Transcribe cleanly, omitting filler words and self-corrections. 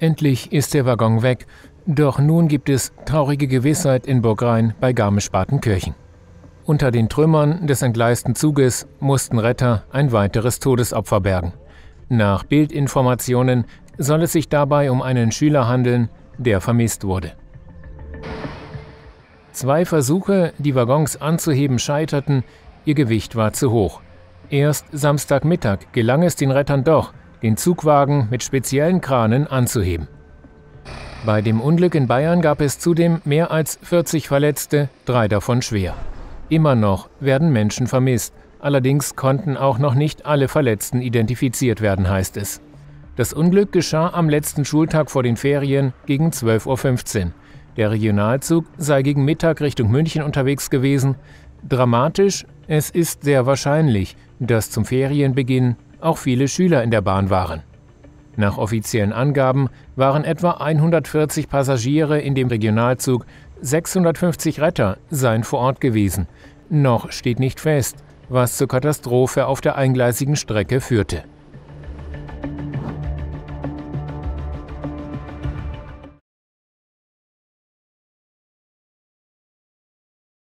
Endlich ist der Waggon weg, doch nun gibt es traurige Gewissheit in Burgrain bei Garmisch-Partenkirchen. Unter den Trümmern des entgleisten Zuges mussten Retter ein weiteres Todesopfer bergen. Nach Bildinformationen soll es sich dabei um einen Schüler handeln, der vermisst wurde. Zwei Versuche, die Waggons anzuheben, scheiterten, ihr Gewicht war zu hoch. Erst Samstagmittag gelang es den Rettern doch, den Zugwagen mit speziellen Kranen anzuheben. Bei dem Unglück in Bayern gab es zudem mehr als 40 Verletzte, 3 davon schwer. Immer noch werden Menschen vermisst, allerdings konnten auch noch nicht alle Verletzten identifiziert werden, heißt es. Das Unglück geschah am letzten Schultag vor den Ferien gegen 12:15 Uhr. Der Regionalzug sei gegen Mittag Richtung München unterwegs gewesen. Dramatisch, es ist sehr wahrscheinlich, dass zum Ferienbeginn auch viele Schüler in der Bahn waren. Nach offiziellen Angaben waren etwa 140 Passagiere in dem Regionalzug, 650 Retter seien vor Ort gewesen. Noch steht nicht fest, was zur Katastrophe auf der eingleisigen Strecke führte.